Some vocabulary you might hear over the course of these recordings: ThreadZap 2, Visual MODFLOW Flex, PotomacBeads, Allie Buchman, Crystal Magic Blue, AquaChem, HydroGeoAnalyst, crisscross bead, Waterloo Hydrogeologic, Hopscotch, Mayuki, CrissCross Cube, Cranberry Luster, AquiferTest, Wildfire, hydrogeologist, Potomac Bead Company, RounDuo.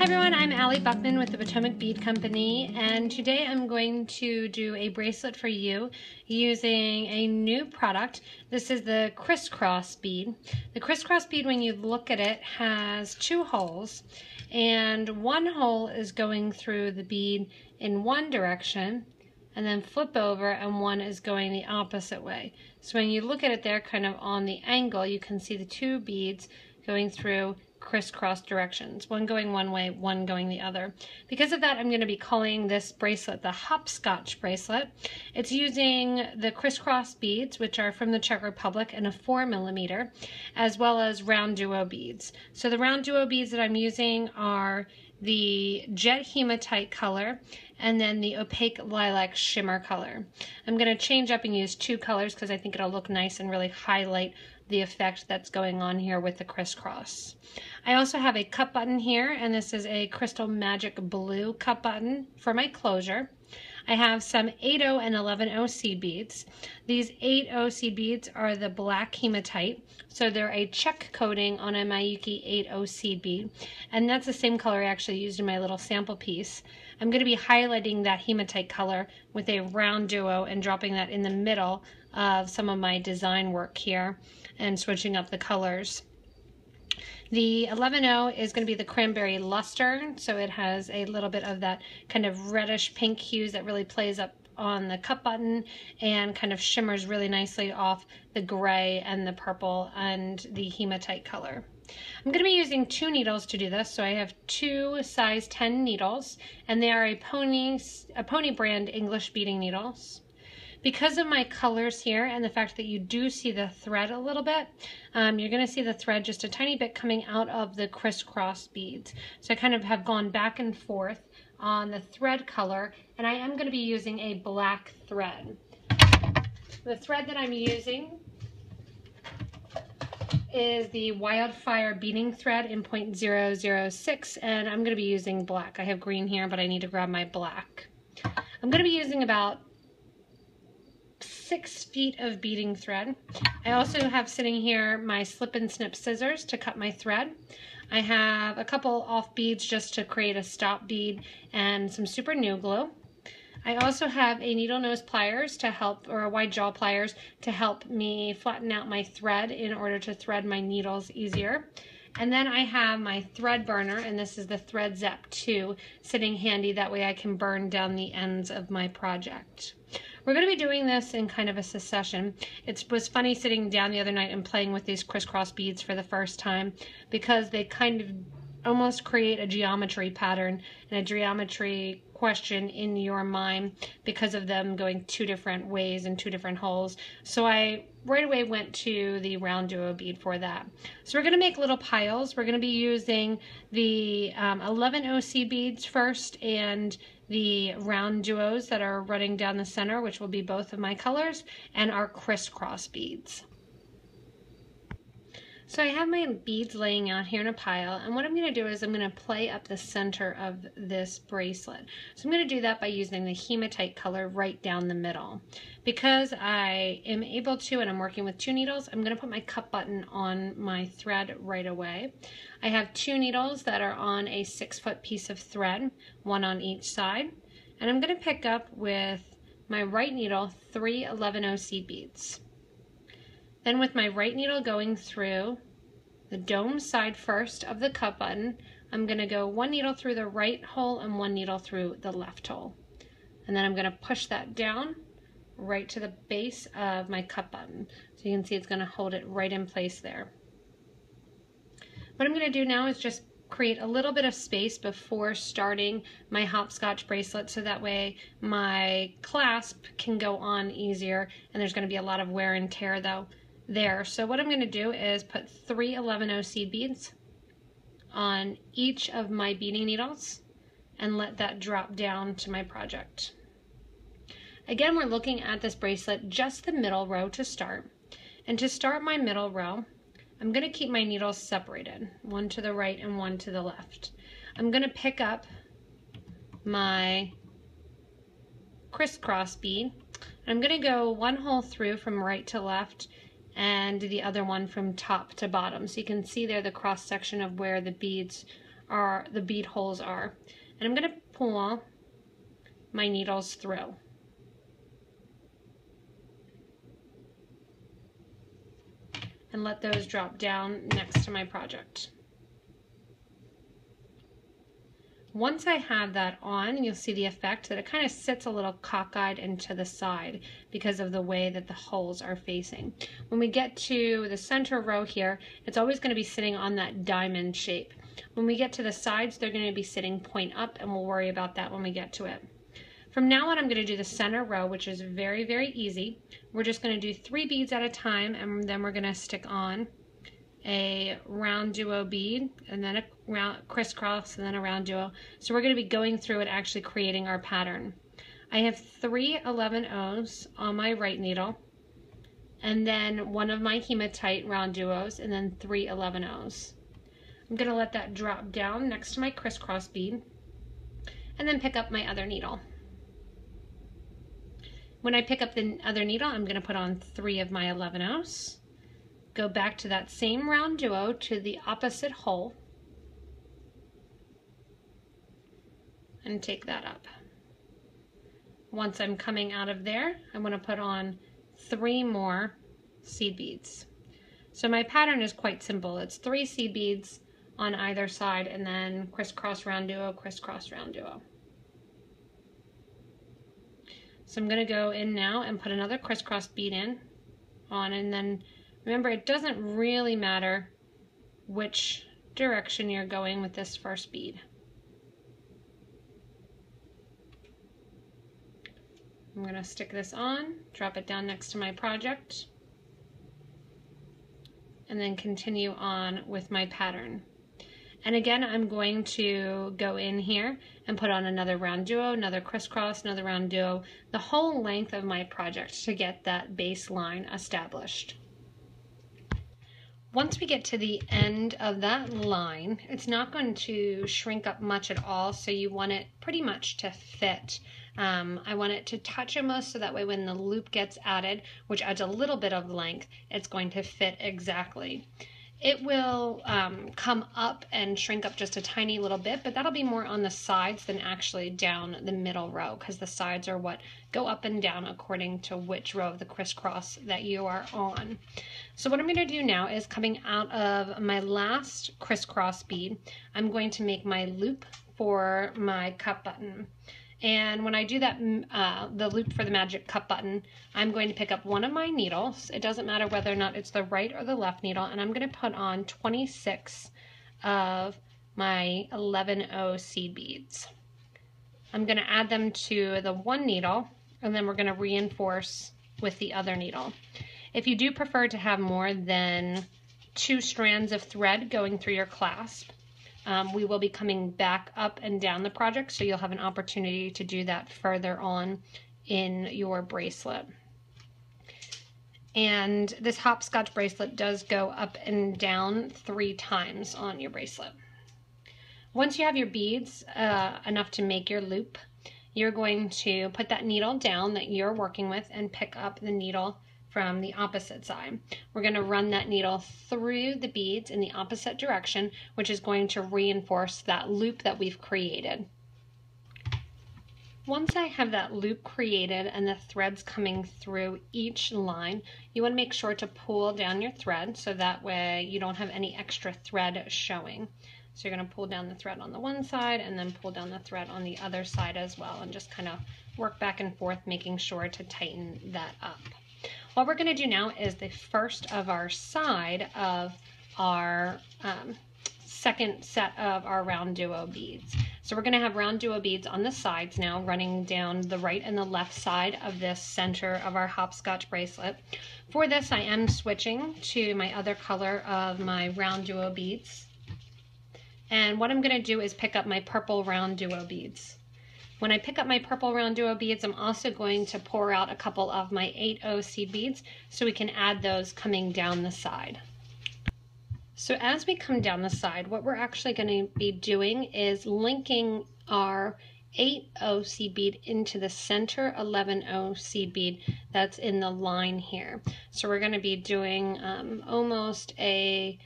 Hi everyone, I'm Allie Buchman with the Potomac Bead Company, and today I'm going to do a bracelet for you using a new product. This is the CrissCross bead. The CrissCross bead, when you look at it, has two holes, and one hole is going through the bead in one direction and then flip over, and one is going the opposite way. So when you look at it, they're kind of on the angle. You can see the two beads going through crisscross directions, one going one way, one going the other. Because of that, I'm going to be calling this bracelet the Hopscotch bracelet. It's using the crisscross beads, which are from the Czech Republic in a 4mm, as well as RounDuo beads. So the RounDuo beads that I'm using are the jet hematite color and then the opaque lilac shimmer color. I'm going to change up and use two colors because I think it'll look nice and really highlight the effect that's going on here with the crisscross. I also have a cup button here, and this is a Crystal Magic Blue cup button for my closure. I have some 8-0 and 11-0 seed beads. These 8-0 seed beads are the black hematite, so they're a check coating on a Mayuki 8-0 seed bead, and that's the same color I actually used in my little sample piece. I'm going to be highlighting that hematite color with a RounDuo and dropping that in the middle of some of my design work here and switching up the colors. The 11-0 is going to be the Cranberry Luster, so it has a little bit of that kind of reddish pink hues that really plays up on the cup button and kind of shimmers really nicely off the gray and the purple and the hematite color. I'm going to be using two needles to do this, so I have two size 10 needles, and they are a Pony brand English beading needles. Because of my colors here and the fact that you do see the thread a little bit, you're going to see the thread just a tiny bit coming out of the crisscross beads. So I kind of have gone back and forth on the thread color, and I am going to be using a black thread. The thread that I'm using is the Wildfire beading thread in 0.006, and I'm going to be using black. I have green here, but I need to grab my black. I'm going to be using about 6 feet of beading thread. I also have sitting here my slip and snip scissors to cut my thread. I have a couple off beads just to create a stop bead and some super new glue. I also have a needle nose pliers to help, or a wide jaw pliers to help me flatten out my thread in order to thread my needles easier. And then I have my thread burner, and this is the ThreadZap 2 sitting handy. That way I can burn down the ends of my project. We're going to be doing this in kind of a succession. It was funny sitting down the other night and playing with these crisscross beads for the first time, because they kind of almost create a geometry pattern and a geometry question in your mind because of them going two different ways and two different holes. So I right away went to the RounDuo bead for that. So we're going to make little piles. We're going to be using the 11-0 seed beads first and the RounDuos that are running down the center, which will be both of my colors, and our crisscross beads. So I have my beads laying out here in a pile, and what I'm going to do is I'm going to play up the center of this bracelet. So I'm going to do that by using the hematite color right down the middle. Because I am able to, and I'm working with two needles, I'm going to put my cup button on my thread right away. I have two needles that are on a 6-foot piece of thread, one on each side, and I'm going to pick up with my right needle 3 11-0 seed beads. Then with my right needle going through the dome side first of the cup button, I'm going to go one needle through the right hole and one needle through the left hole. And then I'm going to push that down right to the base of my cup button. So you can see it's going to hold it right in place there. What I'm going to do now is just create a little bit of space before starting my hopscotch bracelet, so that way my clasp can go on easier, and there's going to be a lot of wear and tear though there. So what I'm going to do is put 3 11-0 seed beads on each of my beading needles and let that drop down to my project. Again, we're looking at this bracelet just the middle row to start. And to start my middle row, I'm going to keep my needles separated, one to the right and one to the left. I'm going to pick up my crisscross bead. I'm going to go one hole through from right to left and the other one from top to bottom. So you can see there the cross section of where the beads are the bead holes are. And I'm going to pull my needles through. And let those drop down next to my project. Once I have that on, you'll see the effect that it kind of sits a little cockeyed and to the side because of the way that the holes are facing. When we get to the center row here, it's always going to be sitting on that diamond shape. When we get to the sides, they're going to be sitting point up, and we'll worry about that when we get to it. From now on, I'm going to do the center row, which is very, very easy. We're just going to do 3 beads at a time, and then we're going to stick on a RounDuo bead, and then a round crisscross, and then a RounDuo. So we're going to be going through and actually creating our pattern. I have 3 11-0s on my right needle, and then one of my hematite RounDuos, and then 3 11-0s. I'm going to let that drop down next to my crisscross bead, and then pick up my other needle. When I pick up the other needle, I'm going to put on 3 of my 11-0s. Go back to that same RounDuo to the opposite hole and take that up. Once I'm coming out of there, I'm going to put on 3 more seed beads. So my pattern is quite simple. It's 3 seed beads on either side and then crisscross RounDuo, crisscross RounDuo. So I'm going to go in now and put another crisscross bead on, and then remember, it doesn't really matter which direction you're going with this first bead. I'm going to stick this on, drop it down next to my project, and then continue on with my pattern. And again, I'm going to go in here and put on another RounDuo, another crisscross, another RounDuo, the whole length of my project to get that baseline established. Once we get to the end of that line, it's not going to shrink up much at all, so you want it pretty much to fit. I want it to touch almost so that way when the loop gets added, which adds a little bit of length, it's going to fit exactly. It will come up and shrink up just a tiny little bit, but that'll be more on the sides than actually down the middle row, because the sides are what go up and down according to which row of the crisscross that you are on. So what I'm going to do now is, coming out of my last crisscross bead, I'm going to make my loop for my cup button. And when I do that, the loop for the magic cup button, I'm going to pick up one of my needles. It doesn't matter whether or not it's the right or the left needle, and I'm going to put on 26 of my 11-0 seed beads. I'm going to add them to the one needle, and then we're going to reinforce with the other needle. If you do prefer to have more than 2 strands of thread going through your clasp, we will be coming back up and down the project, so you'll have an opportunity to do that further on in your bracelet. And this hopscotch bracelet does go up and down 3 times on your bracelet. Once you have your beads enough to make your loop, you're going to put that needle down that you're working with and pick up the needle from the opposite side. We're going to run that needle through the beads in the opposite direction, which is going to reinforce that loop that we've created. Once I have that loop created and the threads coming through each line, you want to make sure to pull down your thread so that way you don't have any extra thread showing. So you're going to pull down the thread on the one side and then pull down the thread on the other side as well, and just kind of work back and forth, making sure to tighten that up. What we're going to do now is the first of our side of our second set of our RounDuo beads. So we're going to have RounDuo beads on the sides now, running down the right and the left side of this center of our hopscotch bracelet. For this, I am switching to my other color of my RounDuo beads. And what I'm going to do is pick up my purple RounDuo beads. When I pick up my purple RounDuo beads, I'm also going to pour out a couple of my 8-0 seed beads so we can add those coming down the side. So as we come down the side, what we're actually going to be doing is linking our 8-0 seed bead into the center 11-0 seed bead that's in the line here. So we're going to be doing almost a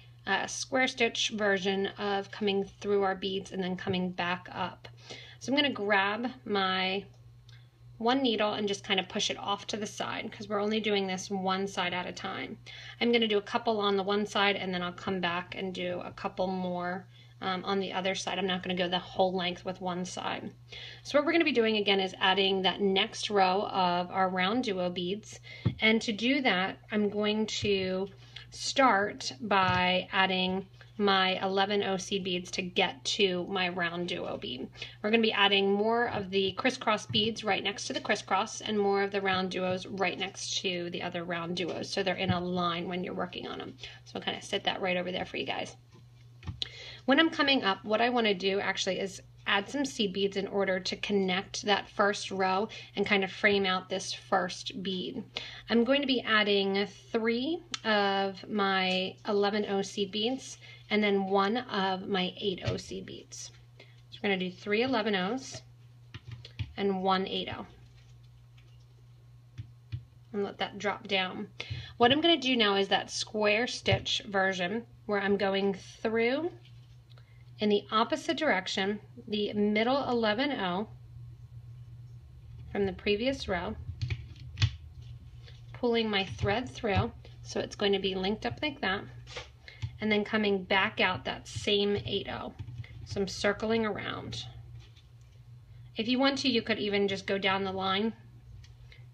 square stitch version of coming through our beads and then coming back up. So I'm going to grab my one needle and just kind of push it off to the side because we're only doing this one side at a time. I'm going to do a couple on the one side and then I'll come back and do a couple more on the other side. I'm not going to go the whole length with one side. So what we're going to be doing again is adding that next row of our RounDuo beads, and to do that I'm going to start by adding my 11 OC beads to get to my RounDuo bead. We're going to be adding more of the crisscross beads right next to the crisscross and more of the RounDuos right next to the other RounDuos, so they're in a line when you're working on them. So I'll kind of set that right over there for you guys. When I'm coming up, what I want to do actually is add some seed beads in order to connect that first row and kind of frame out this first bead. I'm going to be adding 3 of my 11 OC beads and then 1 of my 8 OC beads. So we're going to do 3 11 O's and 1 8 O. And let that drop down. What I'm going to do now is that square stitch version where I'm going through in the opposite direction, the middle 11-0 from the previous row, pulling my thread through, so it's going to be linked up like that, and then coming back out that same 8-0. So I'm circling around. If you want to, you could even just go down the line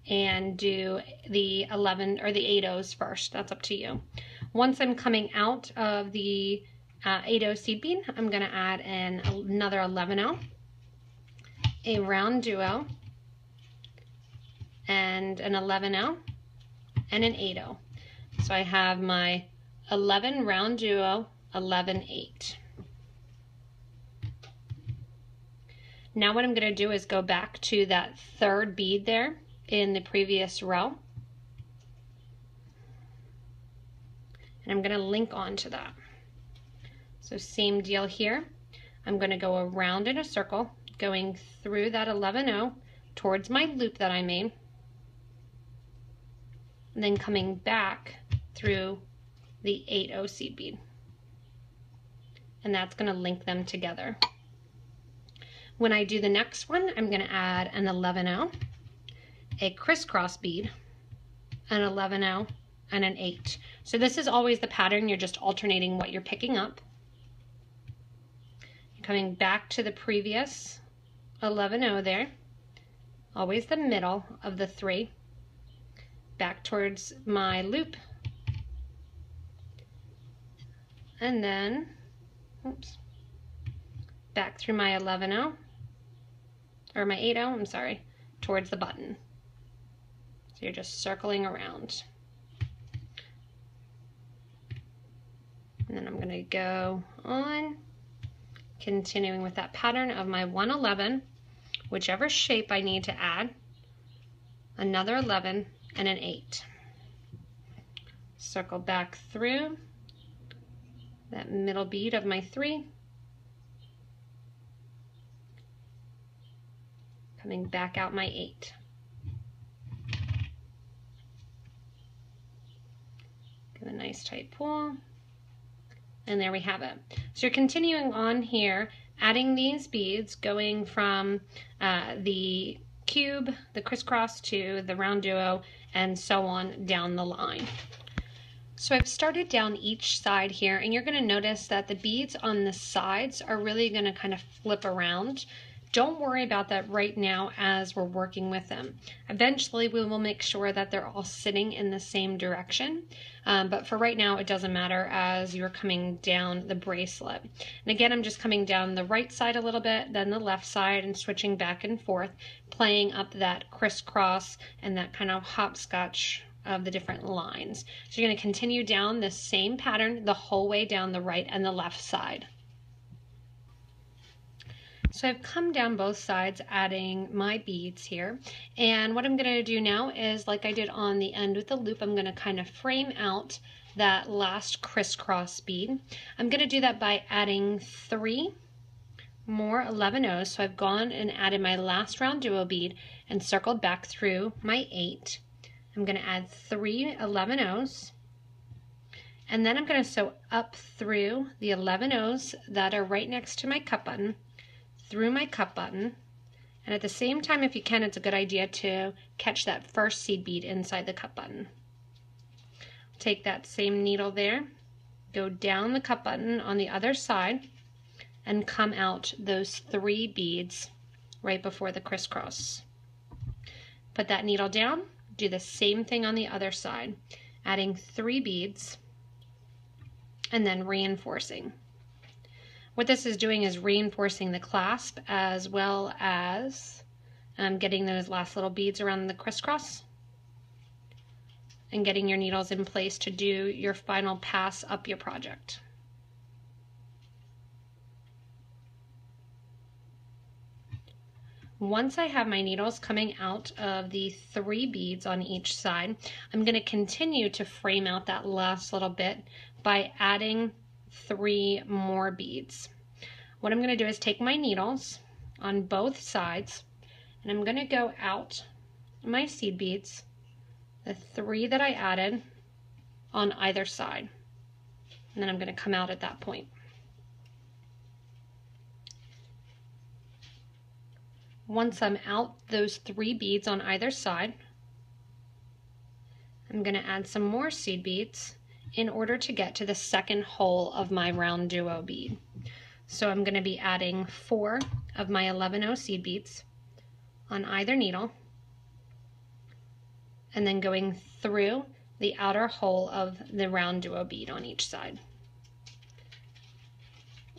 and do the 11 or the 8-0s first. That's up to you. Once I'm coming out of the 8-0 seed bead, I'm going to add another 11-0, a RounDuo, and an 11-0, and an 8-0. So I have my 11 RounDuo, 11-8. Now what I'm going to do is go back to that third bead there in the previous row, and I'm going to link onto that. So same deal here. I'm going to go around in a circle, going through that 11-0 towards my loop that I made, and then coming back through the 8-0 seed bead. And that's going to link them together. When I do the next one, I'm going to add an 11-0, a crisscross bead, an 11-0, and an 8. So this is always the pattern. You're just alternating what you're picking up. Coming back to the previous 11-0 there, always the middle of the 3, back towards my loop, and then back through my 11-0 or my 8-0, I'm sorry, towards the button. So you're just circling around. And then I'm going to go on, continuing with that pattern of my 1 11, whichever shape I need to add, another 11 and an 8. Circle back through that middle bead of my 3, coming back out my 8. Give a nice tight pull. And there we have it. So you're continuing on here, adding these beads, going from the cube, the crisscross, to the RounDuo, and so on down the line. So I've started down each side here, and you're going to notice that the beads on the sides are really going to kind of flip around. Don't worry about that right now as we're working with them. Eventually we will make sure that they're all sitting in the same direction, but for right now it doesn't matter as you're coming down the bracelet. And again, I'm just coming down the right side a little bit, then the left side, and switching back and forth, playing up that crisscross and that kind of hopscotch of the different lines. So you're going to continue down the same pattern the whole way down the right and the left side. So I've come down both sides adding my beads here, and what I'm going to do now is, like I did on the end with the loop, I'm going to kind of frame out that last crisscross bead. I'm going to do that by adding 3 more 11-0s. So I've gone and added my last RounDuo bead and circled back through my 8. I'm going to add 3 11-0s And then I'm going to sew up through the 11 O's that are right next to my cup button, through my cup button. And at the same time, if you can, it's a good idea to catch that first seed bead inside the cup button. Take that same needle there, go down the cup button on the other side, and come out those 3 beads right before the crisscross. Put that needle down, do the same thing on the other side, adding 3 beads and then reinforcing. What this is doing is reinforcing the clasp as well as getting those last little beads around the crisscross and getting your needles in place to do your final pass up your project. Once I have my needles coming out of the 3 beads on each side, I'm going to continue to frame out that last little bit by adding 3 more beads. What I'm going to do is take my needles on both sides, and I'm going to go out my seed beads, the 3 that I added on either side, and then I'm going to come out at that point. Once I'm out those 3 beads on either side, I'm going to add some more seed beads in order to get to the second hole of my RounDuo bead. So I'm going to be adding 4 of my 11O seed beads on either needle, and then going through the outer hole of the RounDuo bead on each side.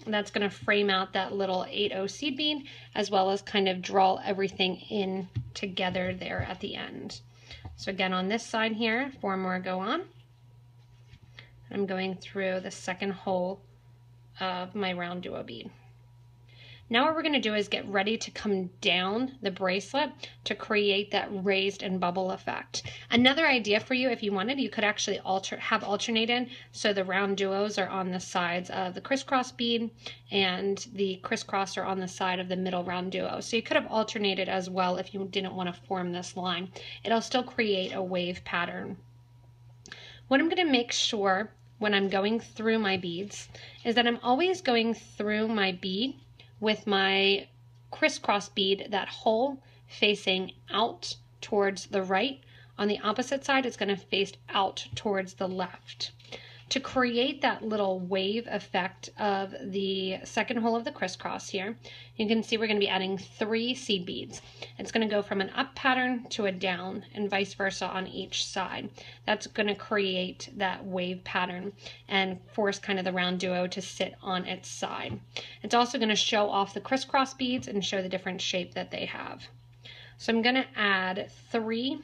And that's going to frame out that little 8O seed bead, as well as kind of draw everything in together there at the end. So again, on this side here, 4 more go on. I'm going through the second hole of my RounDuo bead. Now what we're going to do is get ready to come down the bracelet to create that raised and bubble effect. Another idea for you, if you wanted, you could actually have alternated, so the RounDuos are on the sides of the crisscross bead and the crisscross are on the side of the middle RounDuo. So you could have alternated as well if you didn't want to form this line. It'll still create a wave pattern. What I'm going to make sure when I'm going through my beads is that I'm always going through my bead with my crisscross bead, that hole facing out towards the right. On the opposite side, it's going to face out towards the left. To create that little wave effect of the second hole of the crisscross here, you can see we're going to be adding 3 seed beads. It's going to go from an up pattern to a down and vice versa on each side. That's going to create that wave pattern and force kind of the RounDuo to sit on its side. It's also going to show off the crisscross beads and show the different shape that they have. So I'm going to add 3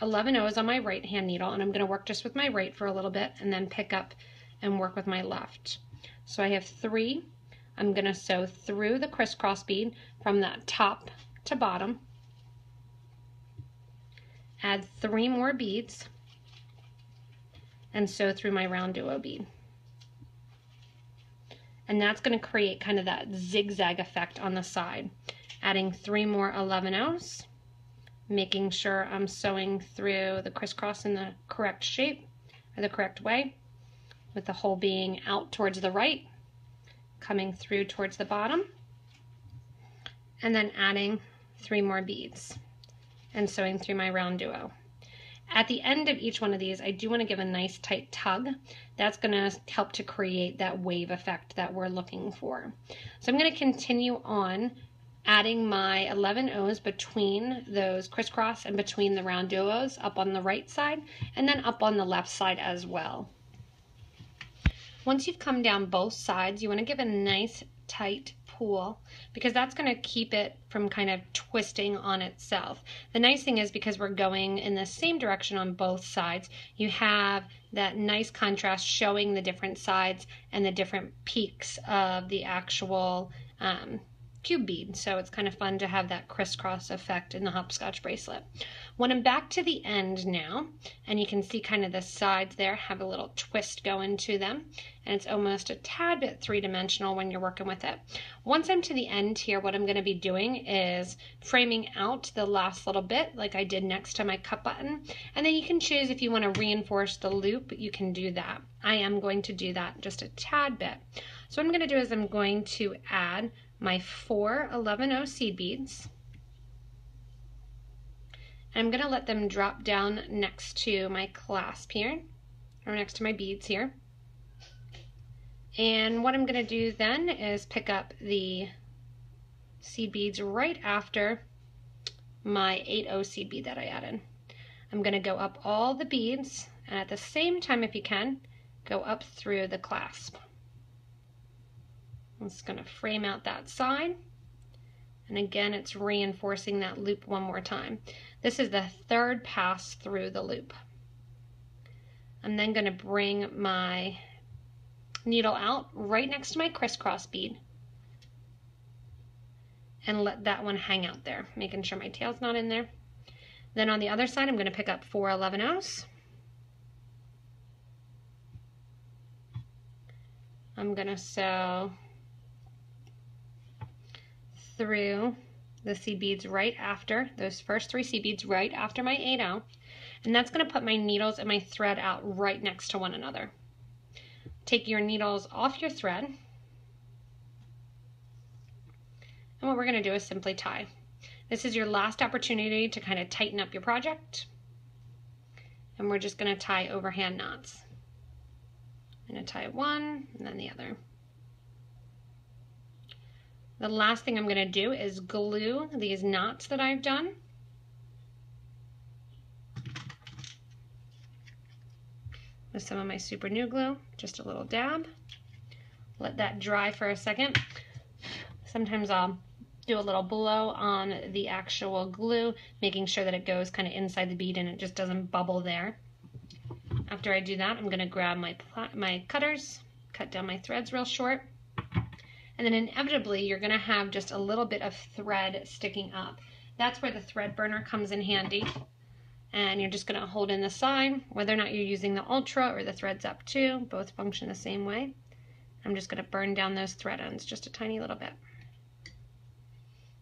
11 O's on my right hand needle, and I'm going to work just with my right for a little bit and then pick up and work with my left. So I have 3. I'm going to sew through the crisscross bead from that top to bottom, add 3 more beads, and sew through my RounDuo bead. And that's going to create kind of that zigzag effect on the side, adding 3 more 11 O's, making sure I'm sewing through the crisscross in the correct shape or the correct way, with the hole being out towards the right, coming through towards the bottom, and then adding 3 more beads and sewing through my RounDuo. At the end of each one of these, I do want to give a nice tight tug. That's going to help to create that wave effect that we're looking for. So I'm going to continue on adding my 11 O's between those crisscross and between the RounDuos up on the right side and then up on the left side as well. Once you've come down both sides, you want to give a nice tight pull, because that's going to keep it from kind of twisting on itself. The nice thing is, because we're going in the same direction on both sides, you have that nice contrast showing the different sides and the different peaks of the actual cube bead, so it's kind of fun to have that crisscross effect in the hopscotch bracelet. When I'm back to the end now, and you can see kind of the sides there have a little twist going to them, and it's almost a tad bit three-dimensional when you're working with it. Once I'm to the end here, what I'm going to be doing is framing out the last little bit like I did next to my cup button, and then you can choose if you want to reinforce the loop, you can do that. I am going to do that just a tad bit. So what I'm going to do is I'm going to add my 4 11/0 seed beads. And I'm going to let them drop down next to my clasp here, or next to my beads here. And what I'm going to do then is pick up the seed beads right after my 8/0 seed bead that I added. I'm going to go up all the beads, and at the same time, if you can, go up through the clasp. I'm just going to frame out that side, and again it's reinforcing that loop one more time. This is the third pass through the loop. I'm then going to bring my needle out right next to my crisscross bead and let that one hang out there, making sure my tail's not in there. Then on the other side I'm going to pick up 4 11/0s. I'm going to sew through the seed beads right after, those first 3 seed beads right after my 8/0, and that's going to put my needles and my thread out right next to one another. Take your needles off your thread, and what we're going to do is simply tie. This is your last opportunity to kind of tighten up your project, and we're just going to tie overhand knots. I'm going to tie one and then the other. The last thing I'm going to do is glue these knots that I've done. With some of my super new glue, just a little dab. Let that dry for a second. Sometimes I'll do a little blow on the actual glue, making sure that it goes kind of inside the bead and it just doesn't bubble there. After I do that, I'm going to grab my cutters, cut down my threads real short. And then inevitably, you're going to have just a little bit of thread sticking up. That's where the thread burner comes in handy. And you're just going to hold in the side, whether or not you're using the Ultra or the ThreadZap 2, both function the same way. I'm just going to burn down those thread ends just a tiny little bit.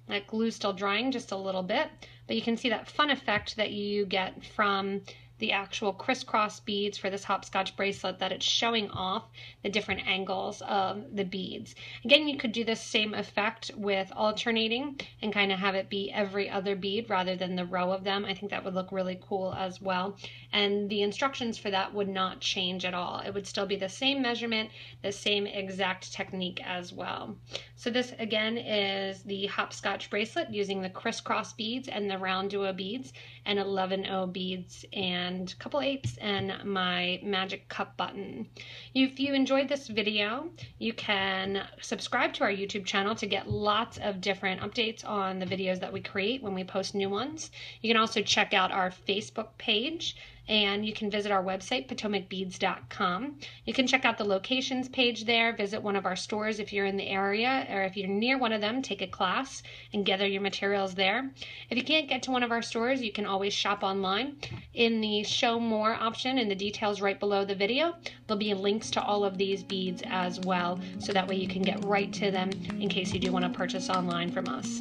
That glue's still drying just a little bit, but you can see that fun effect that you get from the actual crisscross beads for this hopscotch bracelet, that it's showing off the different angles of the beads. Again, you could do this same effect with alternating and kind of have it be every other bead rather than the row of them. I think that would look really cool as well. And the instructions for that would not change at all. It would still be the same measurement, the same exact technique as well. So this again is the hopscotch bracelet using the crisscross beads and the RounDuo beads and 11/0 beads and a couple 8ths and my magic cup button. If you enjoyed this video, you can subscribe to our YouTube channel to get lots of different updates on the videos that we create when we post new ones. You can also check out our Facebook page, and you can visit our website, potomacbeads.com. You can check out the locations page there, visit one of our stores if you're in the area, or if you're near one of them, take a class and gather your materials there. If you can't get to one of our stores, you can always shop online. In the show more option in the details right below the video, there'll be links to all of these beads as well, so that way you can get right to them in case you do want to purchase online from us.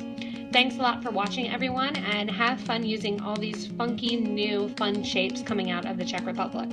Thanks a lot for watching, everyone, and have fun using all these funky, new, fun shapes coming out of the Czech Republic.